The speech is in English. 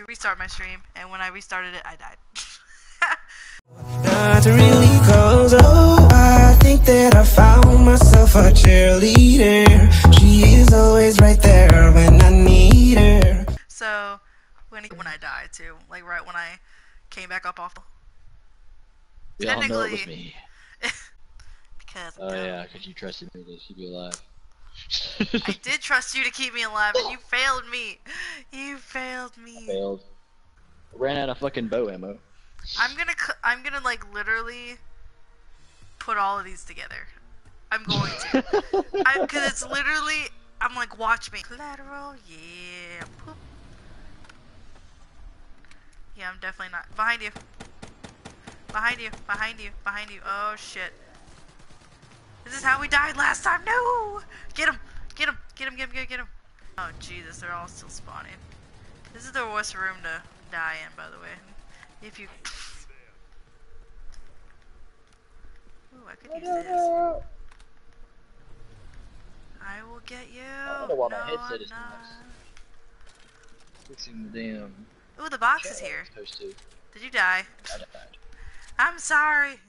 to restart my stream, and when I restarted it, I died. Not really, cause oh, I think that I found myself a cheerleader. She is always right there when I need her. So, when I died too, like right when I came back up off the... We all know it was me. Because oh yeah, because you trusted me to keep you alive. I did trust you to keep me alive, and you failed me. You failed me. I failed. Ran out of fucking bow ammo. I'm gonna like literally put all of these together. I'm going to, because it's literally. I'm like, watch me. Collateral, yeah. Poop. Yeah, I'm definitely not behind you. Behind you, behind you, behind you. Oh shit. This is how we died last time. No! Get him! Get him! Get him! Get him! Get him! Get him! Oh Jesus, they're all still spawning. This is the worst room to die in, by the way. If you... Ooh, I could use this. I will get you! I don't know why my headset is not. Fixing the damn... Ooh, the box is here. Did you die? I died. I'm sorry!